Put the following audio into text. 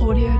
Audio.